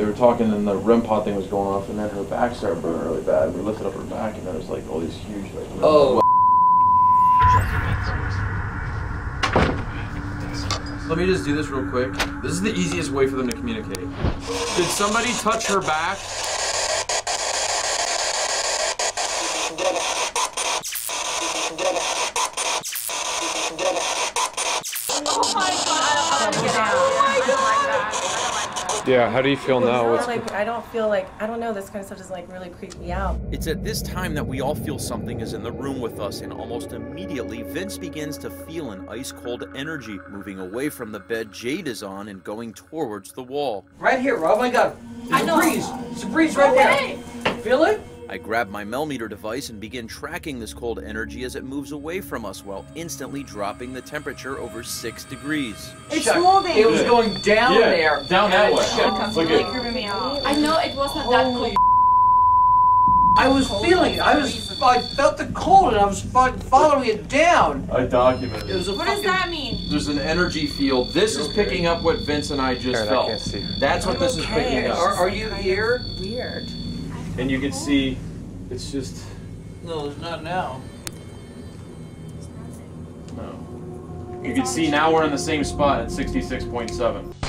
they were talking and the REM pod thing was going off, and then her back started burning really bad. We lifted up her back and there was like all these huge like. Oh. Let me just do this real quick. This is the easiest way for them to communicate. Did somebody touch her back? Yeah, how do you feel now? I don't know, this kind of stuff doesn't like really creep me out. It's at this time that we all feel something is in the room with us, and almost immediately, Vince begins to feel an ice-cold energy moving away from the bed Jade is on and going towards the wall. Right here, Rob, I got it. It's a breeze right there. Feel it? I grab my melmeter device and begin tracking this cold energy as it moves away from us while instantly dropping the temperature over 6 degrees. It's moving! It was going down there. Down that way. It's really creeping me out. I know it wasn't that cold. I was feeling it. I felt the cold and I was following it down. I documented it. What does that mean? There's an energy field. This is picking up what Vince and I just felt. I can't see. That's what this is picking up. Are you here? Weird. And you can see, it's just... No, it's not now. It's nothing. No. You can see now we're in the same spot at 66.7.